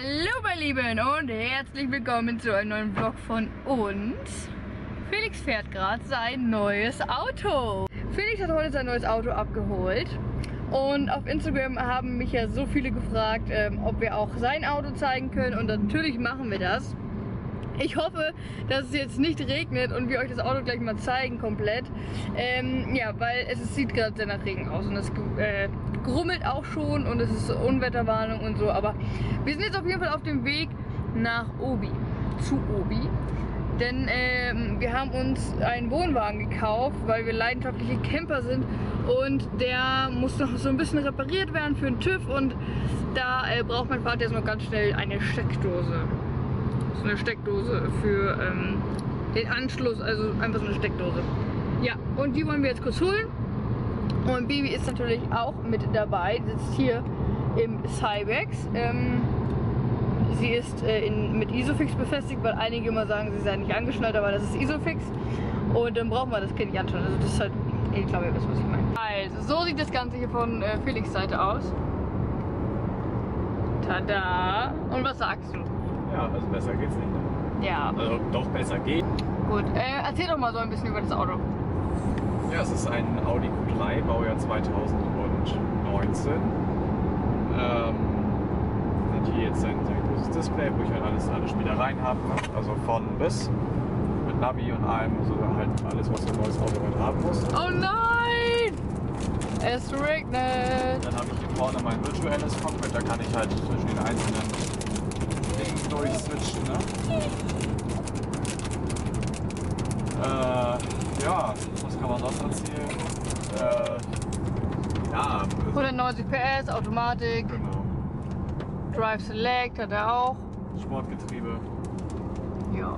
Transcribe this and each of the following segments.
Hallo meine Lieben und herzlich willkommen zu einem neuen Vlog von uns. Felix fährt gerade sein neues Auto. Felix hat heute sein neues Auto abgeholt und auf Instagram haben mich ja so viele gefragt, ob wir auch sein Auto zeigen können, und natürlich machen wir das. Ich hoffe, dass es jetzt nicht regnet und wir euch das Auto gleich mal zeigen komplett. Ja, weil es sieht gerade sehr nach Regen aus und es grummelt auch schon und es ist Unwetterwarnung und so. Aber wir sind jetzt auf jeden Fall auf dem Weg nach Obi, zu Obi. Denn wir haben uns einen Wohnwagen gekauft, weil wir leidenschaftliche Camper sind. Und der muss noch so ein bisschen repariert werden für den TÜV. Und da braucht mein Vater jetzt noch ganz schnell eine Steckdose. So eine Steckdose für den Anschluss, also einfach so eine Steckdose. Ja, und die wollen wir jetzt kurz holen. Und Baby ist natürlich auch mit dabei, sitzt hier im Cybex. Sie ist mit Isofix befestigt, weil einige immer sagen, sie sei nicht angeschnallt, aber das ist Isofix. Und dann braucht man das Kind nicht anschnallen. Also das ist halt, ich glaube, ihr wisst, was ich meine. Also, so sieht das Ganze hier von Felix Seite aus. Tada! Und was sagst du? Ja, also besser geht's nicht. Ne? Ja. Also doch besser geht. Gut, erzähl doch mal so ein bisschen über das Auto. Ja, es ist ein Audi Q3, Baujahr 2019. Hat hier jetzt ein großes Display, wo ich halt alle Spielereien habe. Ne? Also von bis. Mit Navi und allem, also halt alles, was so ein neues Auto heute haben muss. Oh nein! Es regnet! Dann habe ich hier vorne mein virtuelles Cockpit, da kann ich halt zwischen den einzelnen durchswitchen, ne? Ja, was kann man sonst erzählen? Ja. 190 PS, Automatik. Genau. Drive Select hat er auch. Sportgetriebe. Ja.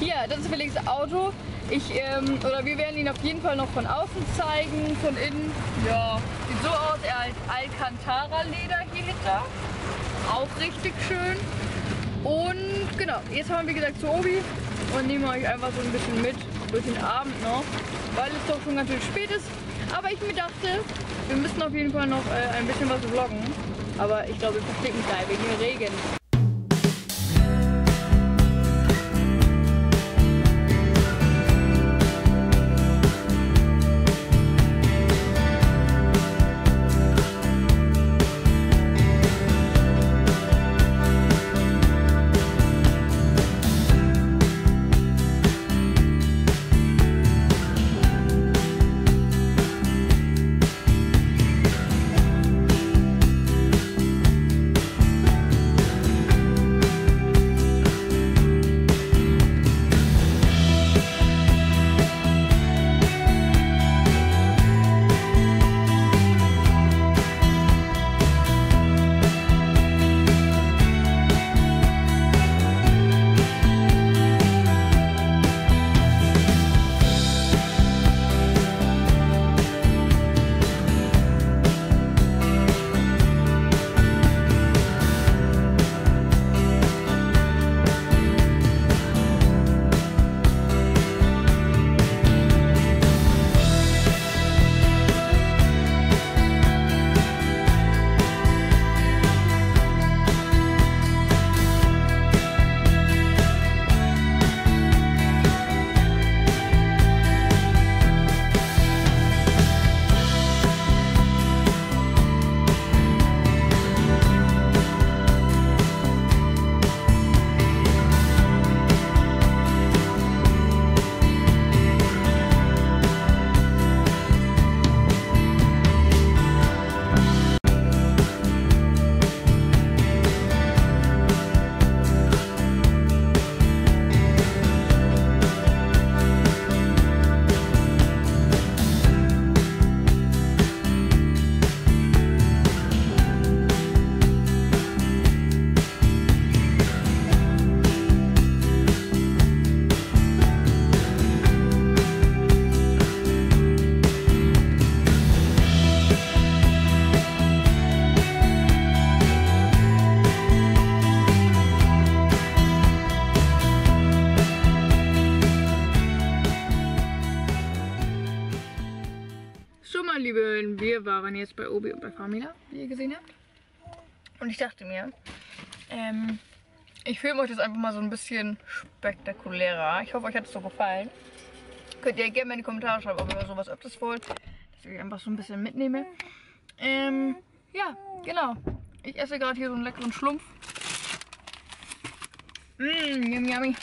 Ja, das ist Felix' Auto. Wir werden ihn auf jeden Fall noch von außen zeigen, von innen. Ja, sieht so aus, er hat Alcantara Leder hier hinter. Auch richtig schön. Und genau, jetzt fahren wir wie gesagt zu Obi und nehmen euch einfach so ein bisschen mit durch den Abend noch, weil es doch schon ganz schön spät ist. Aber ich mir dachte, wir müssen auf jeden Fall noch ein bisschen was vloggen. Aber ich glaube, wir verstecken gleich wegen dem Regen. Wir waren jetzt bei Obi und bei Famila, wie ihr gesehen habt. Und ich dachte mir, ich filme euch das einfach mal so ein bisschen spektakulärer. Ich hoffe, euch hat es so gefallen. Könnt ihr gerne mal in die Kommentare schreiben, ob ihr sowas öfters wollt. Dass ich einfach so ein bisschen mitnehme. Ja, genau. Ich esse gerade hier so einen leckeren Schlumpf. Yummy, yummy.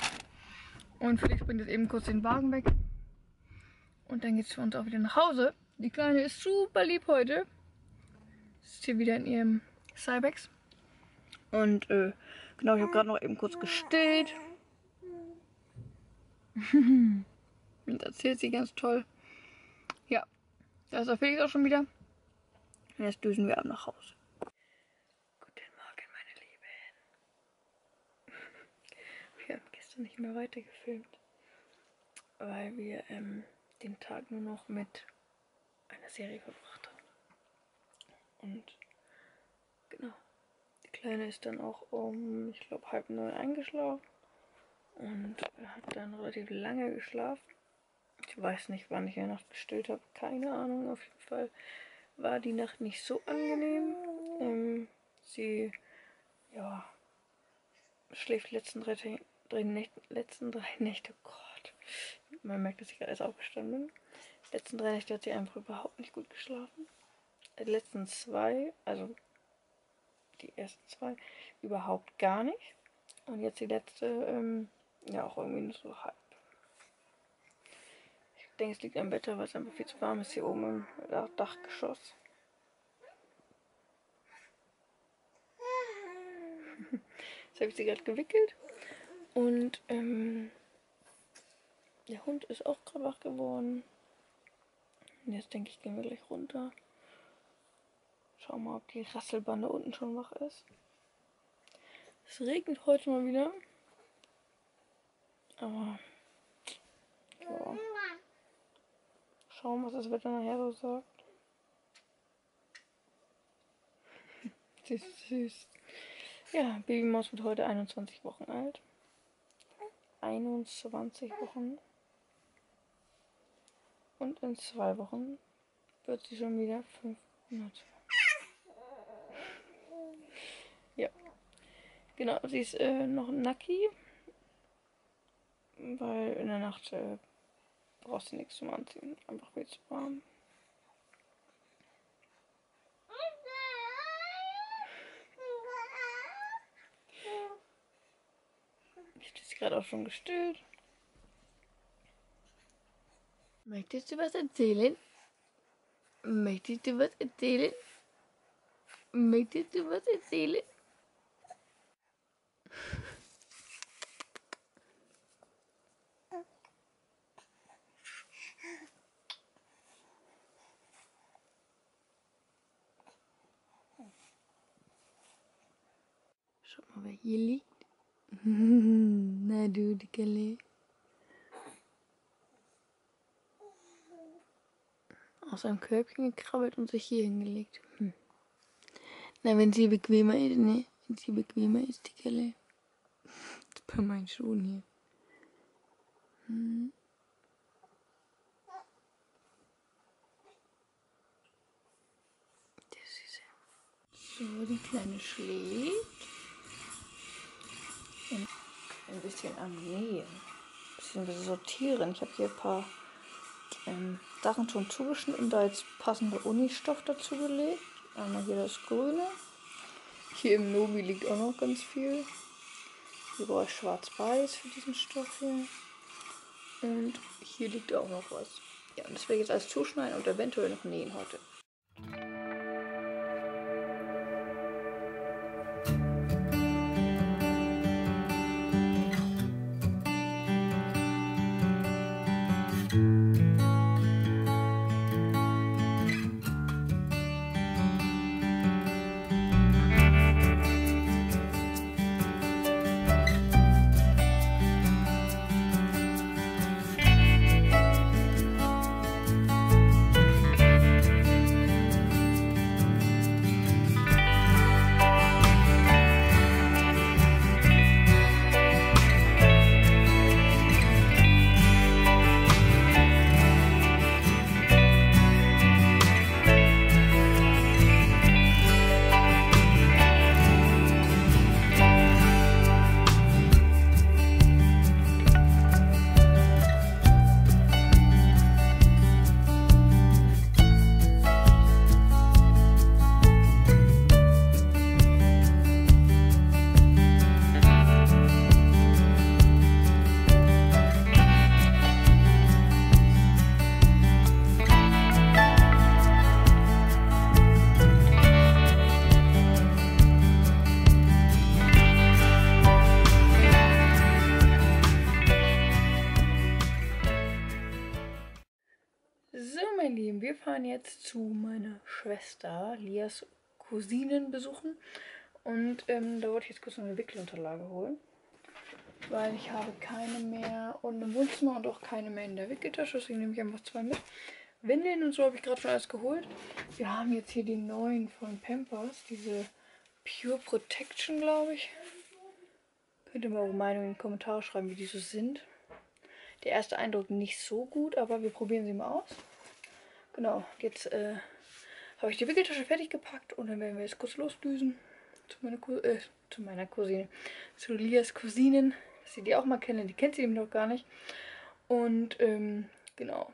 Und Felix bringt jetzt eben kurz den Wagen weg. Und dann geht es für uns auch wieder nach Hause. Die Kleine ist super lieb heute. Sitzt hier wieder in ihrem Cybex. Und genau, ich habe gerade noch eben kurz gestillt. Und erzählt sie ganz toll. Ja, da ist der Felix auch schon wieder. Und jetzt düsen wir ab nach Hause. Guten Morgen, meine Lieben. Wir haben gestern nicht mehr weiter gefilmt, weil wir den Tag nur noch mit einer Serie verbracht haben. Und genau, die Kleine ist dann auch um, ich glaube, 8:30 eingeschlafen und hat dann relativ lange geschlafen. Ich weiß nicht, wann ich in der Nacht gestillt habe, keine Ahnung. Auf jeden Fall war die Nacht nicht so angenehm. Sie ja, schläft die letzten drei Nächte, oh Gott, man merkt, dass ich gerade erst aufgestanden bin. Die letzten 3 Nächte hat sie einfach überhaupt nicht gut geschlafen. Die letzten 2, also die ersten 2, überhaupt gar nicht. Und jetzt die letzte, ja auch irgendwie nur so halb. Ich denke, es liegt am Wetter, weil es einfach viel zu warm ist hier oben im Dachgeschoss. Jetzt habe ich sie gerade gewickelt. Und der Hund ist auch gerade wach geworden. Und jetzt denke ich, gehen wir gleich runter. Schau mal, ob die Rasselbande unten schon wach ist. Es regnet heute mal wieder. Aber ja. Schauen, was das Wetter nachher so sagt. Süß, süß. Ja, Babymaus wird heute 21 Wochen alt. 21 Wochen. Und in 2 Wochen wird sie schon wieder 5 Monate. Ja, genau, sie ist noch nacki, weil in der Nacht brauchst du nichts zum Anziehen, einfach viel zu warm. Ich habe sie gerade auch schon gestillt. Möchtest du was erzählen? Möchtest du was erzählen? Möchtest du was erzählen? Schau mal, wer hier liegt. Na du, die Kalle. Aus einem Körbchen gekrabbelt und sich hier hingelegt. Na, wenn sie bequemer ist, ne? Wenn sie bequemer ist, die Kerle. Bei meinen Schuhen hier. Der Süße. So, die Kleine schläft. Und ein bisschen am Nähen. Ein bisschen sortieren. Ich habe hier ein paar Sachen schon zugeschnitten und da jetzt passende Uni-Stoff dazu gelegt. Einmal hier das Grüne. Hier im Nobi liegt auch noch ganz viel. Hier brauche ich schwarz-weiß für diesen Stoff hier. Und hier liegt auch noch was. Ja, und das werde ich jetzt alles zuschneiden und eventuell noch nähen heute. wir fahren jetzt zu meiner Schwester, Lias Cousinen, besuchen. Und da wollte ich jetzt kurz noch eine Wickelunterlage holen, weil ich habe keine mehr und im Wohnzimmer und auch keine mehr in der Wickeltasche, deswegen nehme ich einfach zwei mit. Windeln und so habe ich gerade schon alles geholt. Wir haben jetzt hier die neuen von Pampers, diese Pure Protection, glaube ich. Könnt ihr mal eure Meinung in die Kommentare schreiben, wie die so sind. Der erste Eindruck nicht so gut, aber wir probieren sie mal aus. Genau, jetzt habe ich die Wickeltasche fertig gepackt und dann werden wir jetzt kurz losdüsen. Zu meiner Cousine. Zu Lias Cousinen, dass sie die auch mal kennen. Die kennt sie eben noch gar nicht. Und genau.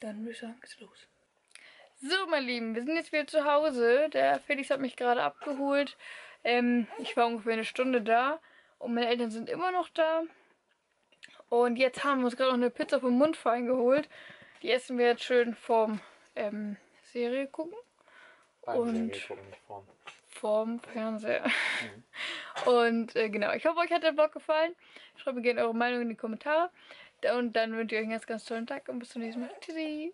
Dann würde ich sagen, geht's los. So, meine Lieben, wir sind jetzt wieder zu Hause. Der Felix hat mich gerade abgeholt. Ich war ungefähr eine Stunde da. Und meine Eltern sind immer noch da. Und jetzt haben wir uns gerade noch eine Pizza vom Mundfallen geholt. Die essen wir jetzt schön vorm Serie gucken. Und vorm Fernseher. Mhm. Und genau, ich hoffe, euch hat der Vlog gefallen. Schreibt mir gerne eure Meinung in die Kommentare. Und dann wünsche ich euch einen ganz, ganz tollen Tag und bis zum nächsten Mal. Tschüssi!